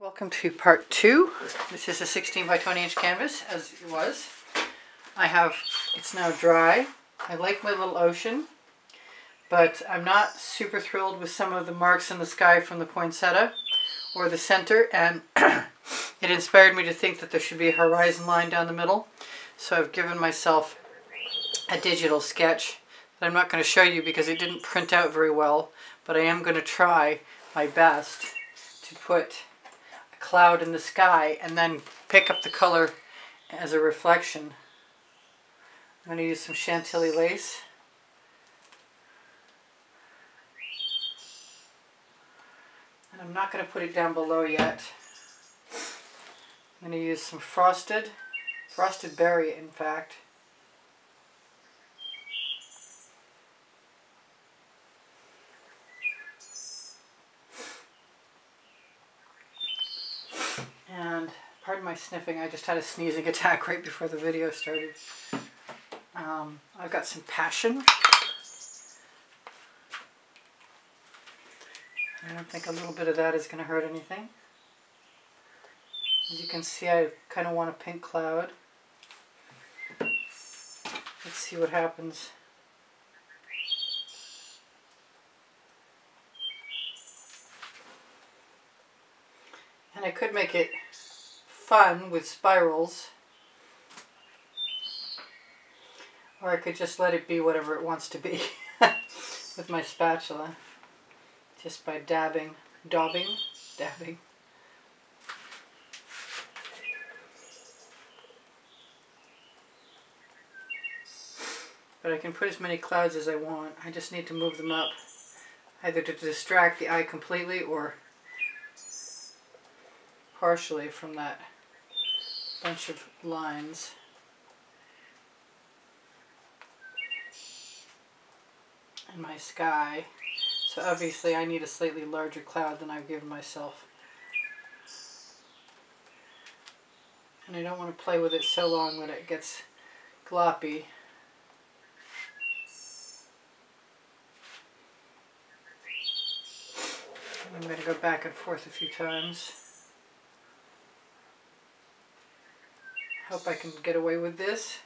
Welcome to part two. This is a 16 by 20 inch canvas, as it was. It's now dry. I like my little ocean, but I'm not super thrilled with some of the marks in the sky from the poinsettia or the center, and it inspired me to think that there should be a horizon line down the middle. So I've given myself a digital sketch that I'm not going to show you because it didn't print out very well, but I am going to try my best to put a cloud in the sky and then pick up the color as a reflection. I'm going to use some Chantilly Lace. And I'm not going to put it down below yet. I'm going to use some Frosted Berry, in fact. And pardon my sniffing, I just had a sneezing attack right before the video started. I've got some passion. I don't think a little bit of that is going to hurt anything. As you can see, I kind of want a pink cloud. Let's see what happens. And I could make it fun with spirals, or I could just let it be whatever it wants to be with my spatula, just by dabbing. But I can put as many clouds as I want. I just need to move them up, either to distract the eye completely or partially from that bunch of lines. And my sky. So obviously I need a slightly larger cloud than I've given myself. And I don't want to play with it so long that it gets gloppy. I'm going to go back and forth a few times. Hope I can get away with this.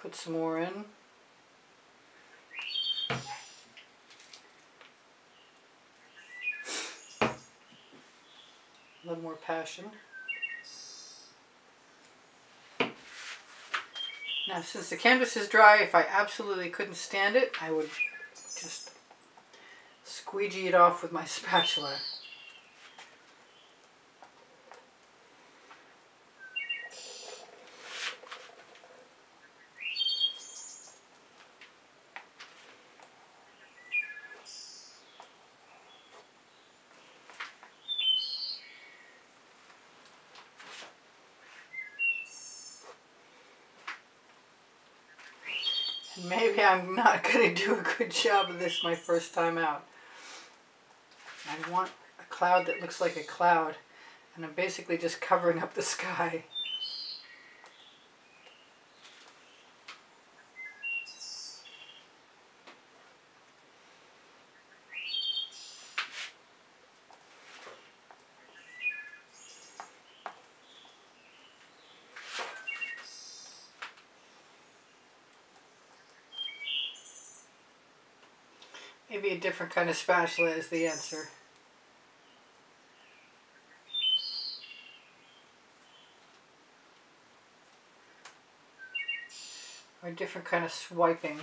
Put some more in. A little more passion. Now, since the canvas is dry, if I absolutely couldn't stand it, I would just squeegee it off with my spatula. Maybe I'm not going to do a good job of this my first time out. I want a cloud that looks like a cloud, and I'm basically just covering up the sky. Maybe a different kind of spatula is the answer. Or a different kind of swiping.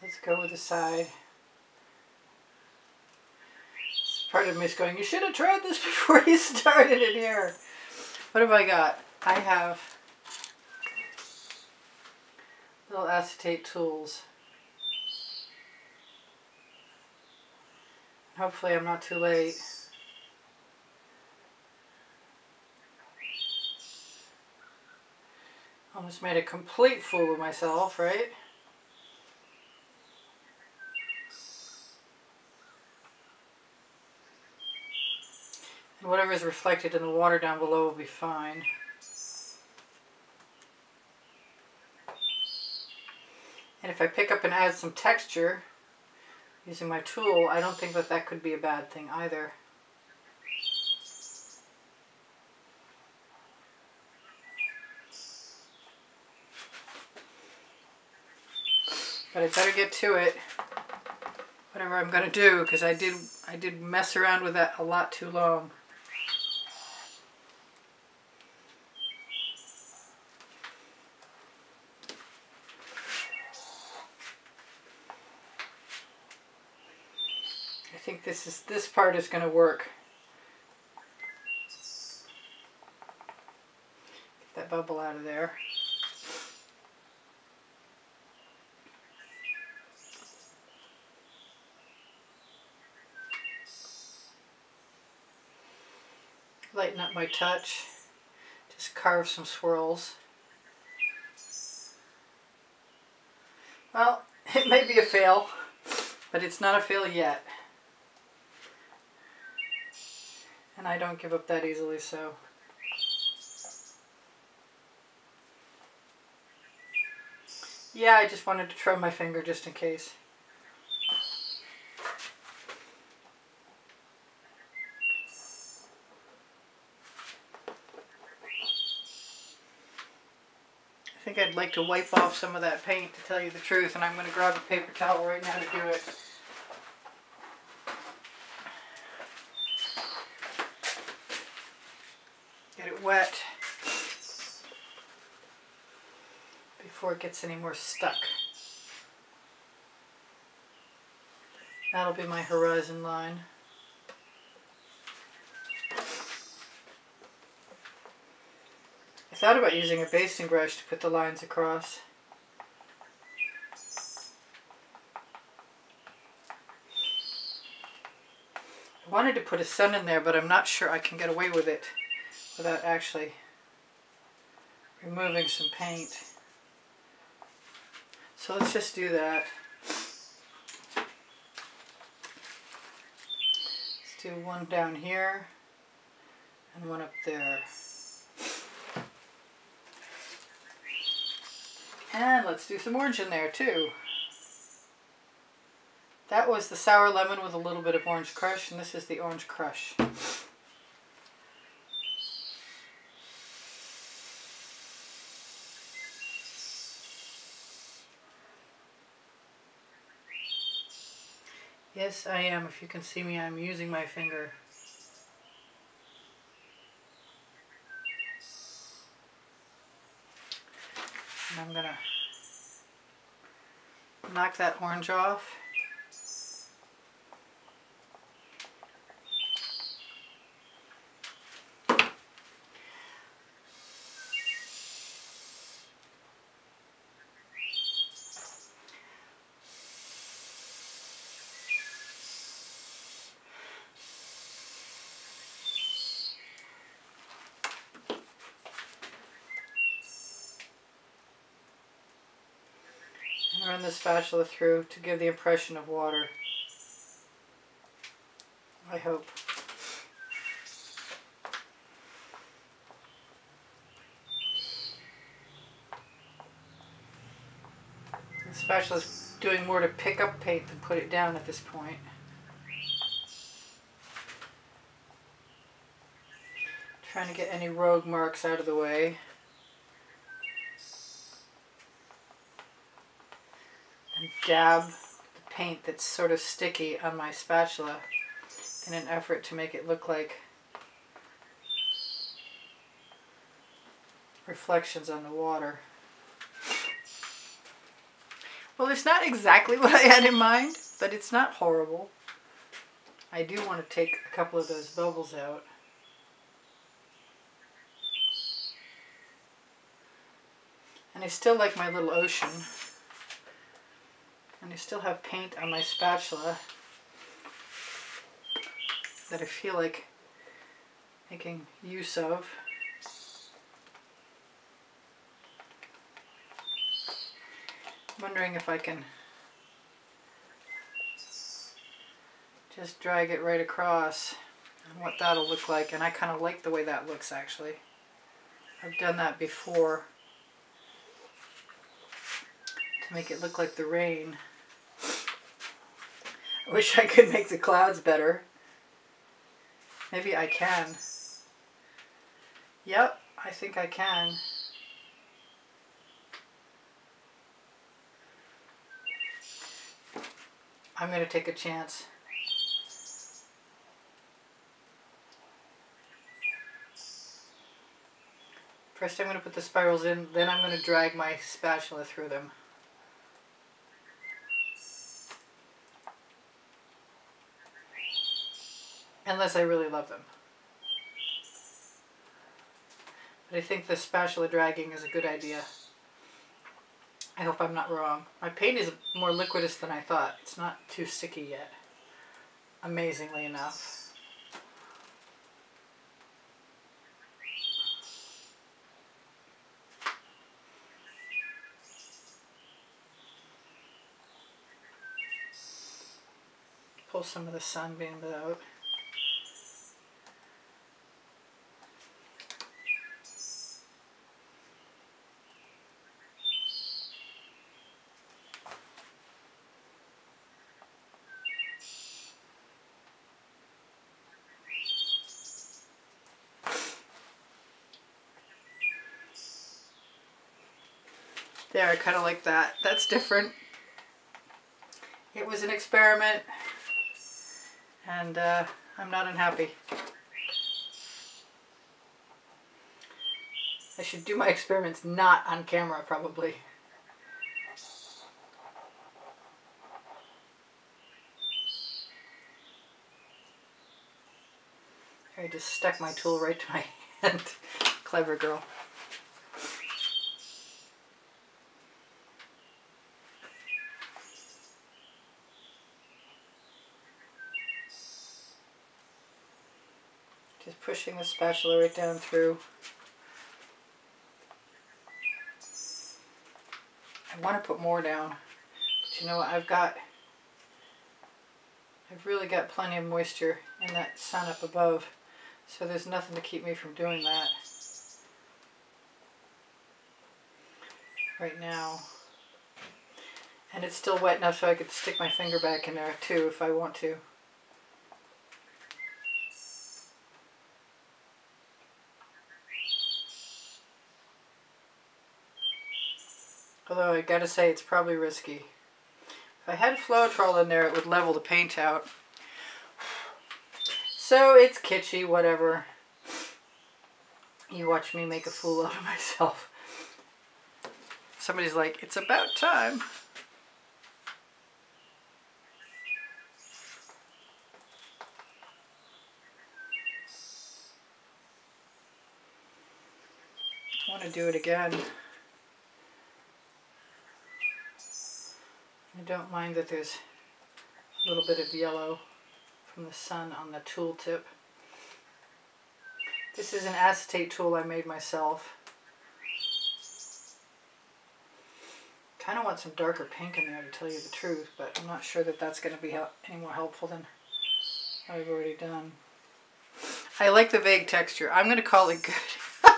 Let's go with the side. Part of me is going, you should have tried this before you started in here. What have I got? I have little acetate tools. Hopefully I'm not too late. Almost made a complete fool of myself, right? Whatever is reflected in the water down below will be fine. And if I pick up and add some texture using my tool, I don't think that that could be a bad thing either. But I better get to it, whatever I'm going to do, because I did mess around with that a lot too long. I think this part is going to work. Get that bubble out of there. Lighten up my touch, just carve some swirls. Well, it may be a fail, but it's not a fail yet. And I don't give up that easily, so. Yeah, I just wanted to try my finger just in case. I think I'd like to wipe off some of that paint, to tell you the truth, and I'm going to grab a paper towel right now to do it. Get it wet before it gets any more stuck. That'll be my horizon line. I thought about using a basting brush to put the lines across. I wanted to put a sun in there, but I'm not sure I can get away with it without actually removing some paint. So let's just do that. Let's do one down here and one up there. And let's do some orange in there too. That was the Sour Lemon with a little bit of Orange Crush, and this is the Orange Crush. Yes, I am. If you can see me, I'm using my finger. And I'm going to knock that orange off. Run the spatula through to give the impression of water. I hope. The spatula is doing more to pick up paint than put it down at this point. Trying to get any rogue marks out of the way. Dab the paint that's sort of sticky on my spatula in an effort to make it look like reflections on the water. Well, it's not exactly what I had in mind, but it's not horrible. I do want to take a couple of those bubbles out. And I still like my little ocean. And I still have paint on my spatula that I feel like making use of. I'm wondering if I can just drag it right across and what that'll look like. And I kind of like the way that looks, actually. I've done that before to make it look like the rain. I wish I could make the clouds better. Maybe I can. Yep, I think I can. I'm going to take a chance. First I'm going to put the spirals in, then I'm going to drag my spatula through them. Unless I really love them. But I think the spatula dragging is a good idea. I hope I'm not wrong. My paint is more liquidous than I thought. It's not too sticky yet, amazingly enough. Pull some of the sunbeams out. There, I kind of like that. That's different. It was an experiment, and I'm not unhappy. I should do my experiments not on camera, probably. I just stuck my tool right to my hand. Clever girl. Pushing the spatula right down through. I want to put more down, but you know what, I've really got plenty of moisture in that sun up above, so there's nothing to keep me from doing that right now. And it's still wet enough so I could stick my finger back in there too if I want to. Although I gotta say, it's probably risky. If I had Floetrol in there, it would level the paint out. So it's kitschy, whatever. You watch me make a fool out of myself. Somebody's like, it's about time. I wanna do it again. I don't mind that there's a little bit of yellow from the sun on the tool tip. This is an acetate tool I made myself. Kind of want some darker pink in there to tell you the truth, but I'm not sure that that's going to be any more helpful than what I've already done. I like the vague texture. I'm going to call it good.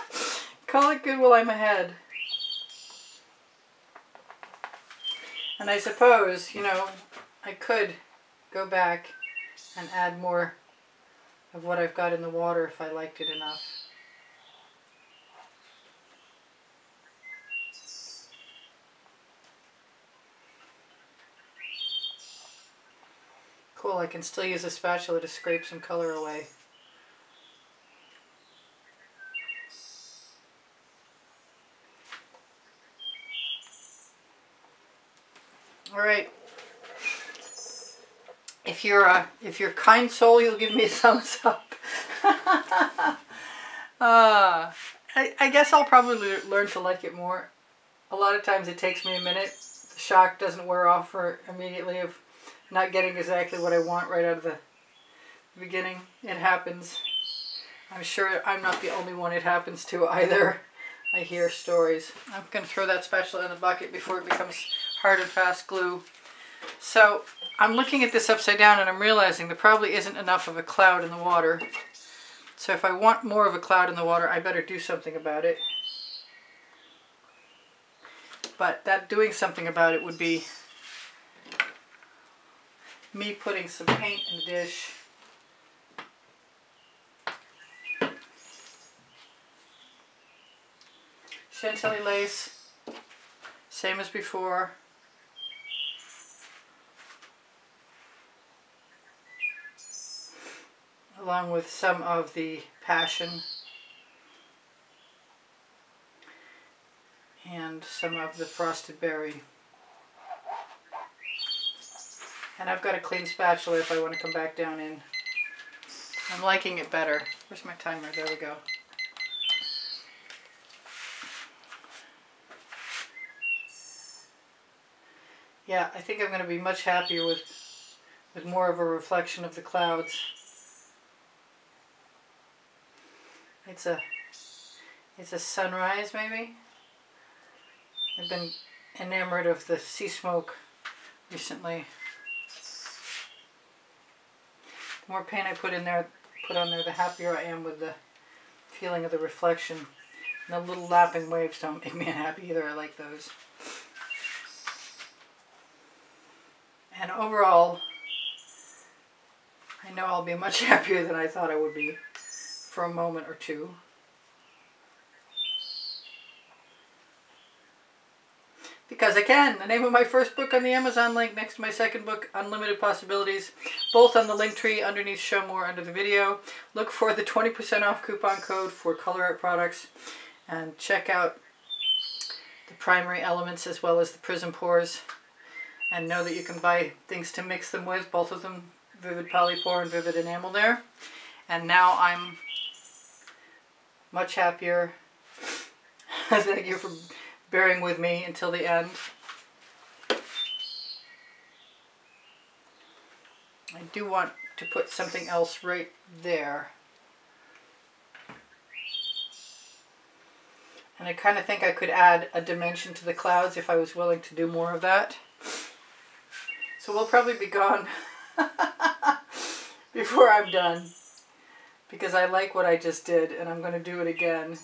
Call it good while I'm ahead. And I suppose, you know, I could go back and add more of what I've got in the water if I liked it enough. Cool, I can still use a spatula to scrape some color away. Alright, if you're a kind soul, you'll give me a thumbs up. I guess I'll probably learn to like it more. A lot of times it takes me a minute. The shock doesn't wear off for immediately of not getting exactly what I want right out of the beginning. It happens. I'm sure I'm not the only one it happens to either. I hear stories. I'm going to throw that spatula in the bucket before it becomes hard and fast glue. So I'm looking at this upside down and I'm realizing there probably isn't enough of a cloud in the water. So if I want more of a cloud in the water, I better do something about it. But that doing something about it would be me putting some paint in the dish. Chantilly lace, same as before. Along with some of the passion and some of the frosted berry. And I've got a clean spatula if I want to come back down in. I'm liking it better. Where's my timer? There we go. Yeah, I think I'm going to be much happier with more of a reflection of the clouds. It's a sunrise, maybe? I've been enamored of the sea smoke recently. The more paint I put on there, the happier I am with the feeling of the reflection. And the little lapping waves don't make me unhappy either. I like those. And overall, I know I'll be much happier than I thought I would be for a moment or two. Because I can. The name of my first book on the Amazon link next to my second book, Unlimited Possibilities, both on the link tree underneath Show More under the video. Look for the 20% off coupon code for color art products and check out the primary elements as well as the prism pours. And know that you can buy things to mix them with, both of them, Vivid Poly Pour and Vivid Enamel there. And now I'm much happier. Thank you for bearing with me until the end. I do want to put something else right there. And I kind of think I could add a dimension to the clouds if I was willing to do more of that. So we'll probably be gone before I'm done, because I like what I just did and I'm going to do it again.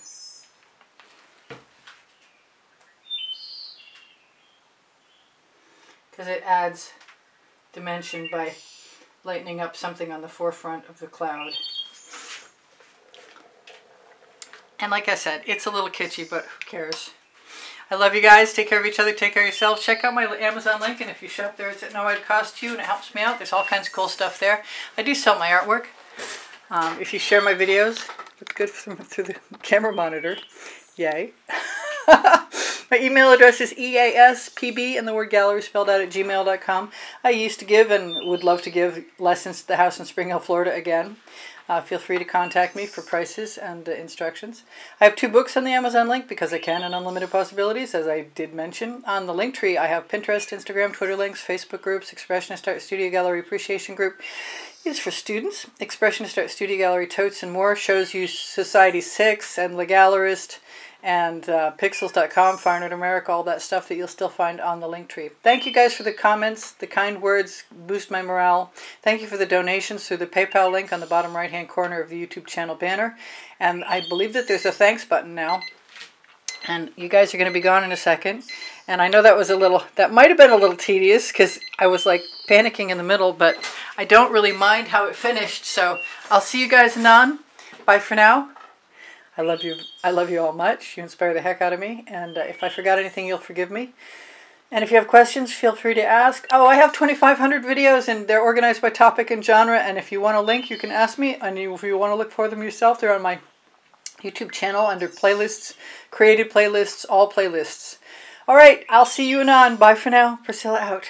Because it adds dimension by lightening up something on the forefront of the cloud. And like I said, it's a little kitschy, but who cares? I love you guys. Take care of each other. Take care of yourselves. Check out my Amazon link, and if you shop there, it's at no added cost to you, and it helps me out. There's all kinds of cool stuff there. I do sell my artwork. If you share my videos, look good through the camera monitor. Yay. My email address is EASPB and the word gallery spelled out at gmail.com. I used to give and would love to give lessons at the house in Spring Hill, Florida again. Feel free to contact me for prices and instructions. I have 2 books on the Amazon link because I can, and Unlimited Possibilities, as I did mention. On the link tree, I have Pinterest, Instagram, Twitter links, Facebook groups, Expressionist Art Studio Gallery Appreciation Group is for students. Expressionist Art Studio Gallery Totes and More shows you Society6 and Le Gallerist and pixels.com, Fine Art America, all that stuff that you'll still find on the link tree. Thank you guys for the comments. The kind words boost my morale. Thank you for the donations through the PayPal link on the bottom right-hand corner of the YouTube channel banner. And I believe that there's a thanks button now. And you guys are going to be gone in a second. And I know that was a little, that might have been a little tedious because I was like panicking in the middle, but I don't really mind how it finished. So I'll see you guys anon. Bye for now. I love you all much. You inspire the heck out of me. And if I forgot anything, you'll forgive me. And if you have questions, feel free to ask. Oh, I have 2,500 videos, and they're organized by topic and genre. And if you want a link, you can ask me. And if you want to look for them yourself, they're on my YouTube channel under playlists, created playlists, all playlists. All right, I'll see you anon. Bye for now. Priscilla out.